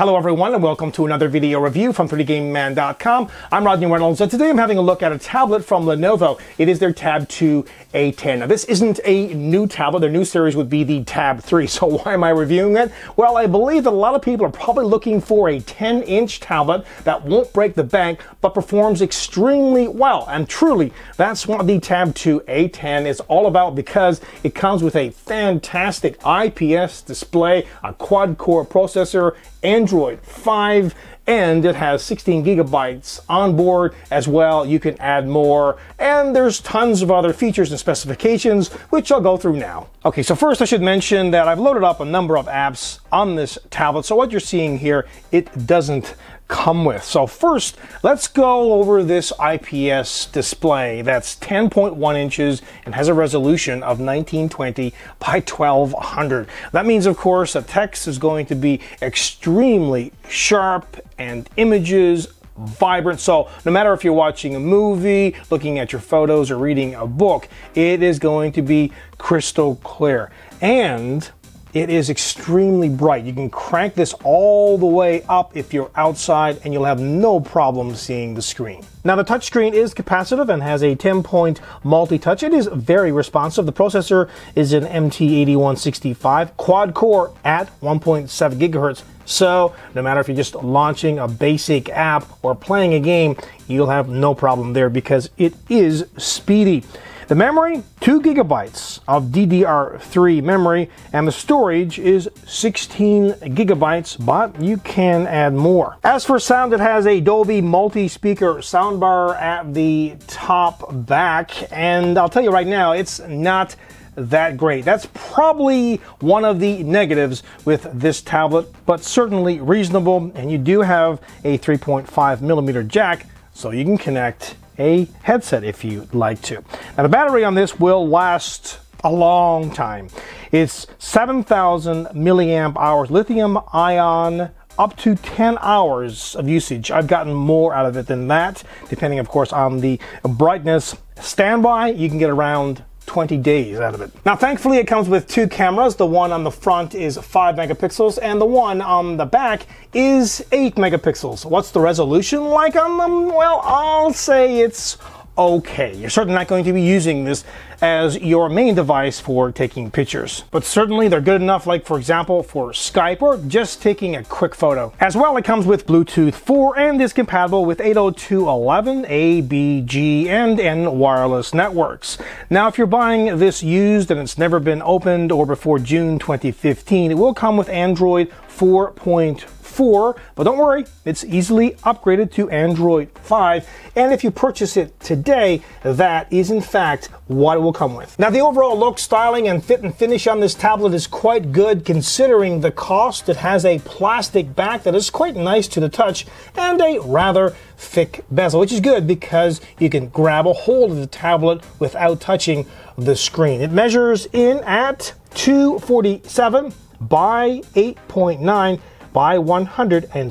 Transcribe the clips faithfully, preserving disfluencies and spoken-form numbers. Hello everyone and welcome to another video review from three D Game Man dot com. I'm Rodney Reynolds and today I'm having a look at a tablet from Lenovo. It is their Tab two A ten. Now this isn't a new tablet. Their new series would be the Tab three, so why am I reviewing it? Well, I believe that a lot of people are probably looking for a ten inch tablet that won't break the bank but performs extremely well, and truly that's what the Tab two A ten is all about because it comes with a fantastic I P S display, a quad-core processor, Android five, and it has sixteen gigabytes on board as well. You can add more, and there's tons of other features and specifications, which I'll go through now. Okay, so first I should mention that I've loaded up a number of apps on this tablet, so what you're seeing here, it doesn't come with. So first, let's go over this I P S display that's ten point one inches and has a resolution of nineteen twenty by twelve hundred. That means, of course, the text is going to be extremely sharp and images vibrant. So no matter if you're watching a movie, looking at your photos, or reading a book, it is going to be crystal clear. And it is extremely bright. You can crank this all the way up if you're outside and you'll have no problem seeing the screen. Now the touchscreen is capacitive and has a ten point multi-touch. It is very responsive. The processor is an M T eighty-one sixty-five quad core at one point seven gigahertz. So no matter if you're just launching a basic app or playing a game, you'll have no problem there because it is speedy. The memory, two gigabytes of D D R three memory, and the storage is sixteen gigabytes, but you can add more. As for sound, it has a Dolby multi-speaker soundbar at the top back, and I'll tell you right now, it's not that great. That's probably one of the negatives with this tablet, but certainly reasonable, and you do have a three point five millimeter jack, so you can connect a headset if you'd like to. Now the battery on this will last a long time. It's seven thousand milliamp hours lithium ion, up to ten hours of usage. I've gotten more out of it than that, depending of course on the brightness. Standby, you can get around twenty days out of it. Now thankfully it comes with two cameras. The one on the front is five megapixels and the one on the back is eight megapixels. What's the resolution like on them? Well, I'll say it's okay. You're certainly not going to be using this as your main device for taking pictures, but certainly they're good enough, like for example for Skype or just taking a quick photo. As well, it comes with Bluetooth four and is compatible with eight oh two dot eleven, A B G, and N wireless networks. Now if you're buying this used and it's never been opened or before June twenty fifteen, it will come with Android four point four, but don't worry, it's easily upgraded to Android five, and if you purchase it today, that is in fact what it will come with. Now the overall look, styling, and fit and finish on this tablet is quite good considering the cost. It has a plastic back that is quite nice to the touch and a rather thick bezel, which is good because you can grab a hold of the tablet without touching the screen. It measures in at two forty-seven by eight point nine by one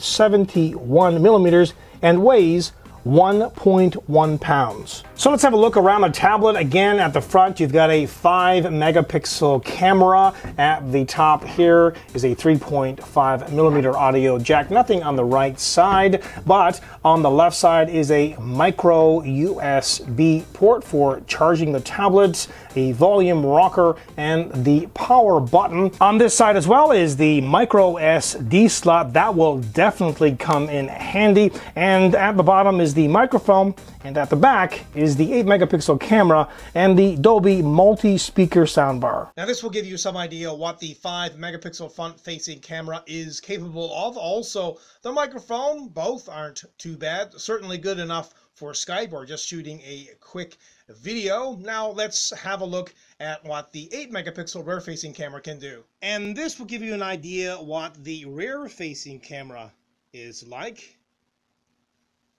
seventy-one millimeters and weighs one point one pounds. So let's have a look around the tablet. Again, at the front, you've got a five megapixel camera. At the top here is a three point five millimeter audio jack. Nothing on the right side, but on the left side is a micro U S B port for charging the tablet, a volume rocker, and the power button. On this side as well is the micro S D slot. That will definitely come in handy. And at the bottom is the microphone, and at the back is the eight megapixel camera and the Dolby multi-speaker soundbar. Now this will give you some idea what the five megapixel front-facing camera is capable of. Also, the microphone, both aren't too bad, certainly good enough for Skype or just shooting a quick video. Now let's have a look at what the eight megapixel rear-facing camera can do. And this will give you an idea what the rear-facing camera is like.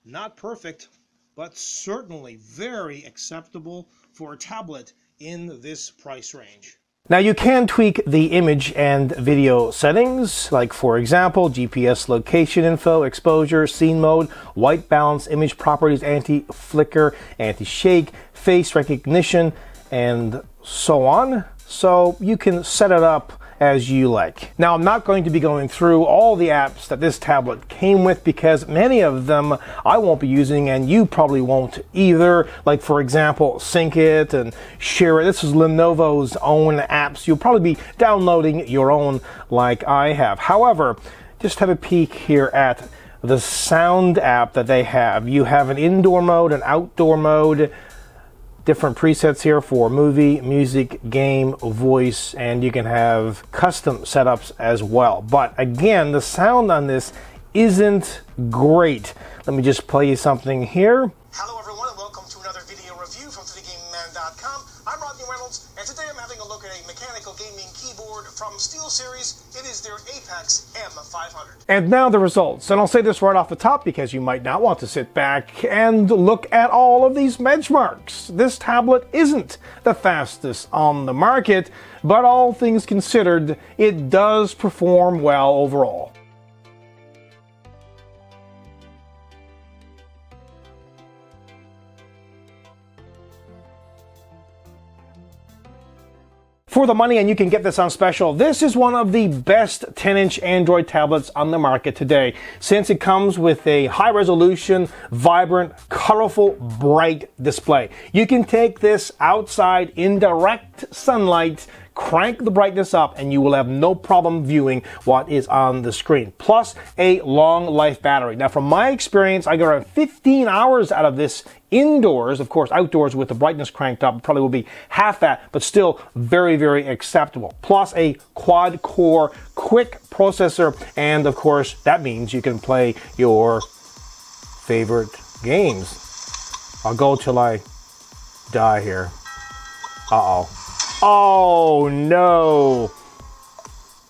Not perfect, but certainly very acceptable for a tablet in this price range. Now you can tweak the image and video settings, like for example, G P S location info, exposure, scene mode, white balance, image properties, anti-flicker, anti-shake, face recognition, and so on. So you can set it up as you like. Now, I'm not going to be going through all the apps that this tablet came with because many of them I won't be using and you probably won't either. Like, for example, Sync It and Share It. This is Lenovo's own apps. You'll probably be downloading your own like I have. However, just have a peek here at the sound app that they have. You have an indoor mode, an outdoor mode, different presets here for movie, music, game, voice, and you can have custom setups as well. But again, the sound on this isn't great. Let me just play you something here. Hello everyone and welcome to another video review from three D Game Man dot com. I'm Rodney Reynolds and today I'm having a look at a mechanical gaming keyboard from Steel Series. It is their Apex M five hundred. And now the results. And I'll say this right off the top because you might not want to sit back and look at all of these benchmarks. This tablet isn't the fastest on the market, but all things considered, it does perform well overall. For the money, and you can get this on special, this is one of the best ten inch Android tablets on the market today, since it comes with a high resolution, vibrant, colorful, bright display. You can take this outside in direct sunlight, crank the brightness up, and you will have no problem viewing what is on the screen, plus a long life battery. Now, from my experience, I got around fifteen hours out of this indoors. Of course, outdoors with the brightness cranked up probably will be half that, but still very, very acceptable. Plus a quad core quick processor, and of course, that means you can play your favorite games. I'll go till I die here. Uh-oh. Oh no.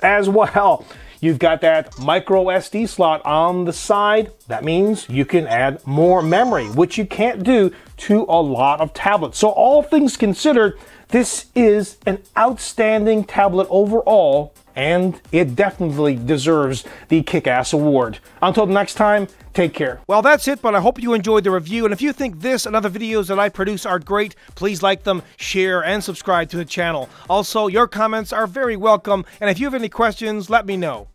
As well, you've got that micro S D slot on the side. That means you can add more memory, which you can't do to a lot of tablets. So all things considered, this is an outstanding tablet overall, and it definitely deserves the Kick-Ass Award. Until next time, take care. Well, that's it, but I hope you enjoyed the review. And if you think this and other videos that I produce are great, please like them, share, and subscribe to the channel. Also, your comments are very welcome, and if you have any questions, let me know.